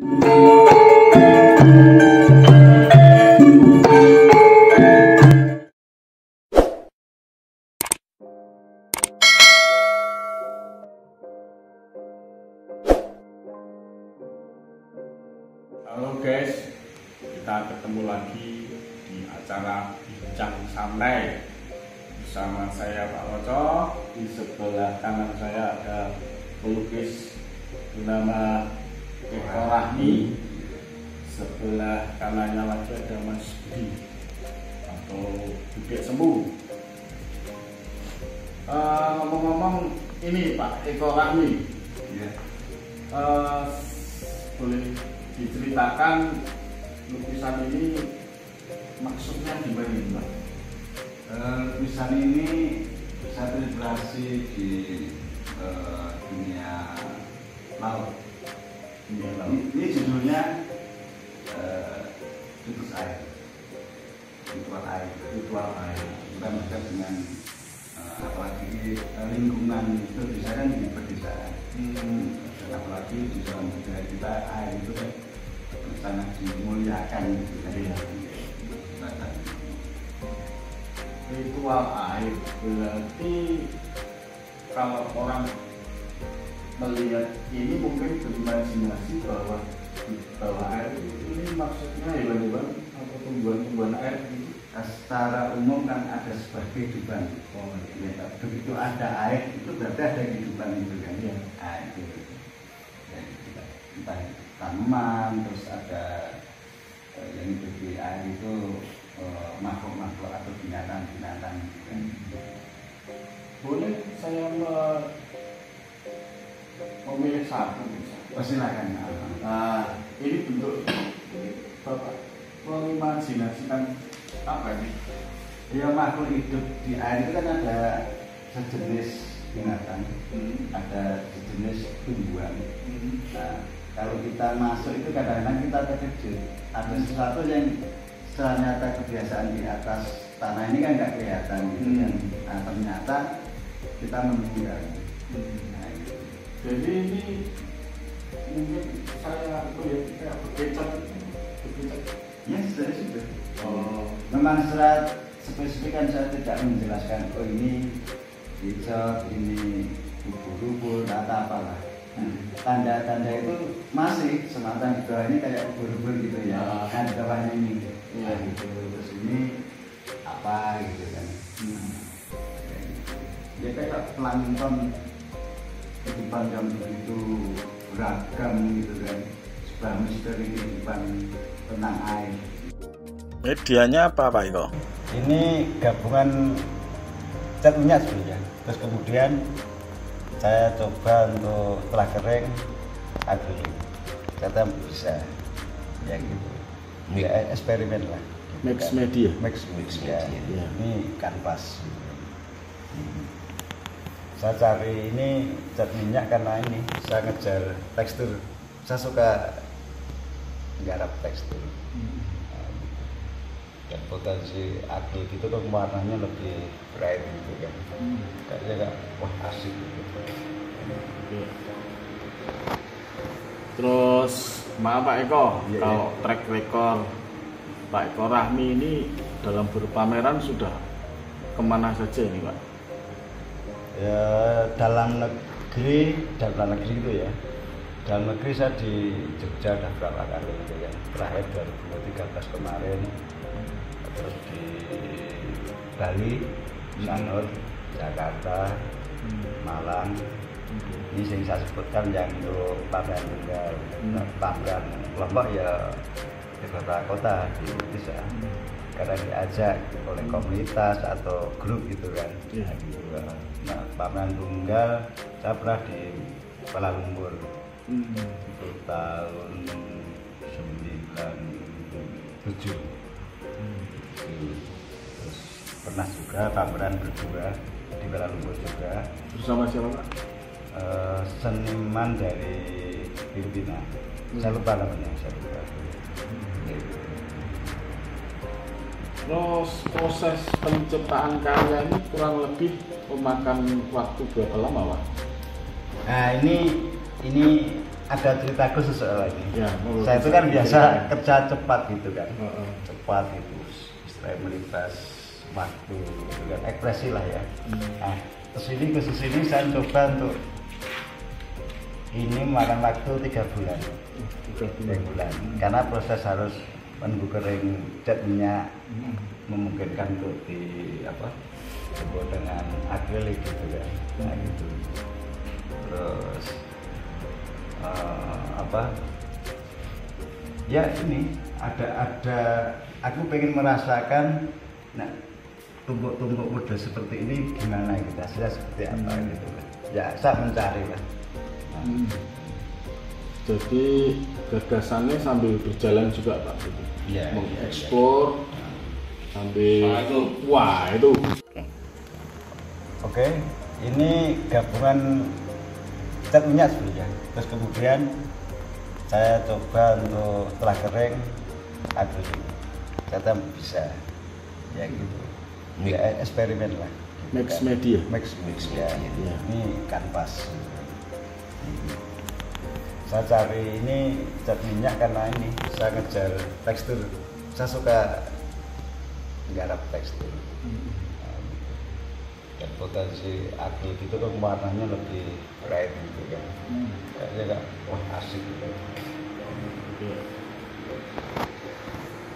Halo guys, kita ketemu lagi di acara Bincang Santai bersama saya Pak Roco. Di sebelah kanan saya ada pelukis bernama Eko Rahmi, sebelah kanannya lagi ada Mas Budi atau Budek Semu. Ngomong-ngomong ini Pak Eko Rahmi, yeah. Boleh diceritakan lukisan ini maksudnya gimana? Lukisan ini saya selebrasi di dunia laut. Ini judulnya ritual air. Kita dengan apalagi lingkungan itu bisa kan di pedesaan. Apalagi di dalam budaya kita air itu kan sangat dimuliakan gitu ya. Ritual air berarti kalau orang melihat ini mungkin berimajinasi bahwa di bawah air ini maksudnya hewan-hewan atau tumbuhan-tumbuhan air. Secara umum kan ada sebuah kehidupan. Oh, ya. Begitu ada air itu berarti ada kehidupan itu kan ya. Air itu. Ya, entah itu tanaman, terus ada yang di air itu makhluk-makhluk atau binatang-binatang gitu kan. Boleh saya memilih satu? Silakan. Ini bentuk Bapak mengimajinasikan apa nih? Ya, makhluk hidup di air itu kan ada sejenis binatang, ada sejenis tumbuhan. Nah, kalau kita masuk itu kadang-kadang kita terkejut. Ada sesuatu yang ternyata kebiasaan di atas tanah ini kan nggak kelihatan gitu kan. Nah, ternyata kita menemukan. Nah, gitu. Jadi ini mungkin saya kayak berkecap. Ya, saya sudah. Oh, memang secara spesifik kan saya tidak menjelaskan. Oh, ini hijau, ini bubur-bubur, atau apalah. Tanda-tanda itu masih semata di bawah ini kayak bubur-bubur gitu ya. Kan di bawahnya ini. Ya, gitu. Terus ini apa gitu kan? Ya kayak pelangton. Kehidupan yang begitu beragam gitu kan, sebuah misteri kehidupan tentang air. Medianya apa Pak Eko? Ini gabungan cat minyak sebenarnya, terus kemudian saya coba untuk telah kering agri, kata bisa ya gitu, ya, eksperimen lah. Mix media. Ya. Ini kanvas. Saya cari ini cat minyak karena ini saya ngejar tekstur. Saya suka garap tekstur. Dan potensi akil itu kan warnanya lebih bright gitu kan. Kayaknya kan wah asik gitu. Terus maaf Pak Eko, ya, kalau ya. Track record Pak Eko Rahmi ini dalam berpameran sudah kemana saja ini Pak? Ya, dalam negeri itu ya, dalam negeri saya di Jogja ada berapa kali gitu ya, terakhir 2013 kemarin, terus di Bali, Sanur, Jakarta, Malang. Ini yang saya sebutkan yang untuk pameran tunggal, pameran kelompok ya di kota-kota di Indonesia, karena diajak oleh komunitas atau grup gitu kan. Nah, pameran tunggal saya pernah di Kuala Lumpur itu tahun 1997. Terus pernah juga pameran berdua di Kuala Lumpur juga bersama siapa? Seniman dari Filipina, saya lupa namanya. Proses penciptaan karya ini kurang lebih memakan waktu berapa lama Pak? Nah ini ada cerita khusus soal ini. Ya, saya itu kan biasa kerja cepat gitu kan, cepat gitu, istilahnya melintas waktu, gitu kan, ekspresi lah ya. Nah, terus ini khusus ini saya coba untuk ini makan waktu 3 bulan, 3 bulan. Karena proses harus menunggu kering cat minyak, memungkinkan untuk di apa, dibuat dengan akrilik gitu kan, nah gitu. Terus apa ya, ini ada aku pengen merasakan nah tumbuk-tumbuk muda seperti ini gimana gitu, hasilnya seperti apa gitu kan, ya saya mencari lah. Nah. Jadi gagasannya sambil berjalan juga Pak, gitu ya, mengeksplor ya, ya. Sambil wah itu oke, ini gabungan cat minyak sebenarnya. Terus kemudian saya coba untuk telah kering akrilik, ternyata bisa ya gitu, ya, eksperimen lah gitu. Mix media ya. Ini kanvas, saya cari ini cat minyak karena ini saya ngejar tekstur, saya suka garap tekstur dan potensi akrilik itu kan warnanya lebih bright gitu kan, kayaknya kan wah asik gitu.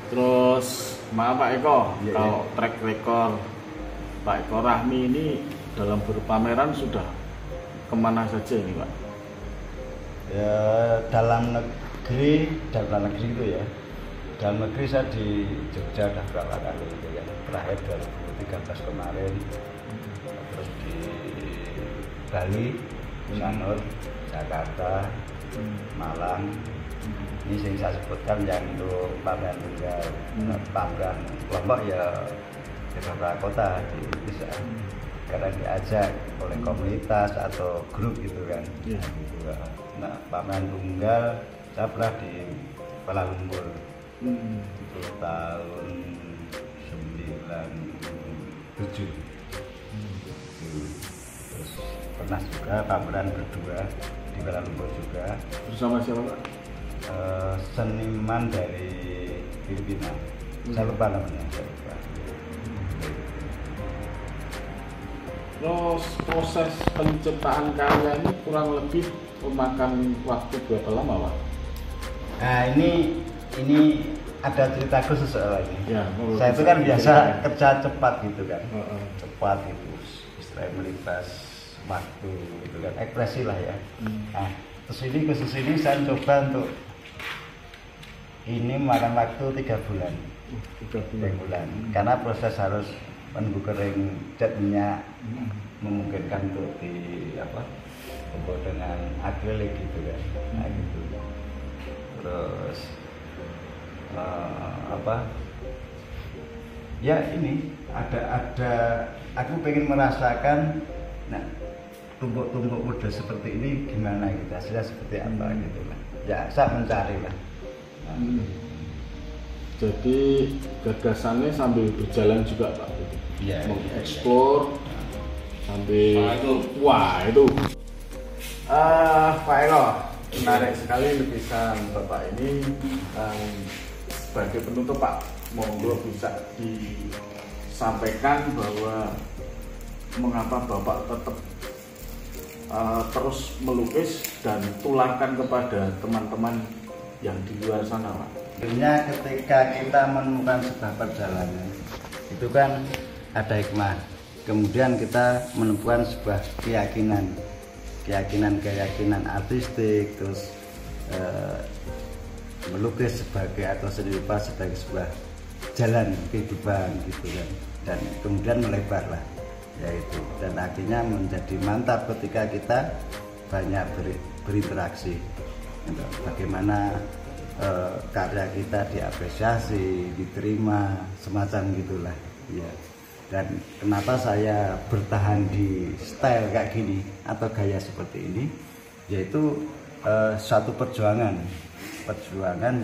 Terus maaf Pak Eko, ya, kalau ya. Track record Pak Eko Rahmi ini dalam berpameran sudah kemana saja ini Pak? Ya dalam negeri itu ya, dalam negeri saya di Jogja udah berapa kali gitu ya, terakhir 2013 kemarin, terus di Bali, Sanur, Jakarta, Malang, ini yang saya sebutkan yang untuk pameran tunggal, pameran kelompok ya di beberapa kota di Indonesia, karena diajak oleh komunitas atau grup gitu kan. Nah pameran tunggal saya pernah di Kuala Lumpur itu tahun 97. Terus pernah juga pameran berdua di Kuala Lumpur juga. Bersama siapa Pak? Seniman dari Filipina. Saya lupa namanya. Terus proses penciptaan karya ini kurang lebih memakan waktu berapa lama Pak? Nah ini ada cerita khusus soal ini. Ya, saya itu kan biasa kerja cepat gitu kan, cepat gitu, istilahnya melintas waktu gitu kan, ekspresi lah ya. Nah, terus ini khusus ini saya coba untuk ini makan waktu 3 bulan, 3 bulan. Karena proses harus menunggu kering cat minyak, memungkinkan untuk di apa, dibuat dengan akrilik gitu kan, nah gitu. Terus apa ya, ini ada aku pengen merasakan nah tumbuk-tumbuk muda seperti ini gimana gitu, hasilnya seperti apa gitu kan, ya saya mencari lah. Nah. Jadi gagasannya sambil berjalan juga Pak, gitu ya, mengeksplor ya. Sambil wah itu Pak Eko, menarik sekali lukisan Bapak ini. Sebagai penutup Pak, monggo bisa disampaikan bahwa mengapa Bapak tetap terus melukis dan tularkan kepada teman-teman yang di luar sana Pak. Sebenarnya ketika kita menemukan sebuah perjalanan itu kan ada hikmah, kemudian kita menemukan sebuah keyakinan artistik, terus melukis sebagai atau seni rupa sebagai sebuah jalan kehidupan gitu kan, dan kemudian melebarlah yaitu, dan akhirnya menjadi mantap ketika kita banyak berinteraksi gitu. Bagaimana karya kita diapresiasi, diterima, semacam gitulah ya. Dan kenapa saya bertahan di style kayak gini atau gaya seperti ini, yaitu suatu perjuangan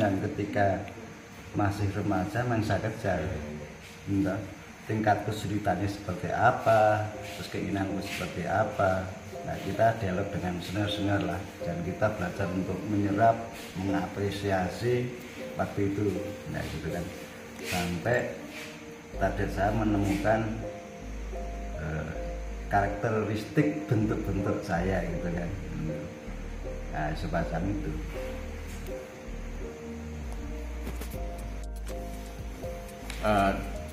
yang ketika masih remaja saya kejar gitu. Tingkat kesulitannya seperti apa, terus keinginanku seperti apa. kita dialog dengan senior-senior lah, dan kita belajar untuk menyerap, mengapresiasi waktu itu, nah gitu kan. Sampai tadi saya menemukan karakteristik bentuk-bentuk saya gitu kan. Nah, semacam itu.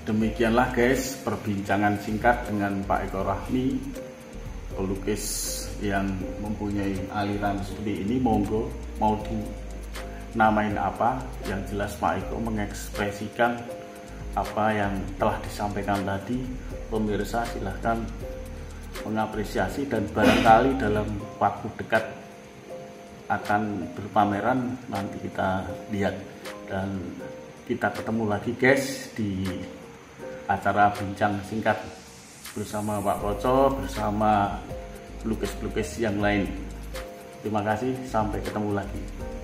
Demikianlah guys, perbincangan singkat dengan Pak Eko Rahmi, pelukis yang mempunyai aliran seperti ini. Monggo, mau dinamain apa, yang jelas Pak Eko mengekspresikan apa yang telah disampaikan tadi. Pemirsa silahkan mengapresiasi, dan barangkali dalam waktu dekat akan berpameran, nanti kita lihat. Dan kita ketemu lagi guys di acara Bincang Singkat bersama Pak Koco, bersama pelukis-pelukis yang lain. Terima kasih, sampai ketemu lagi.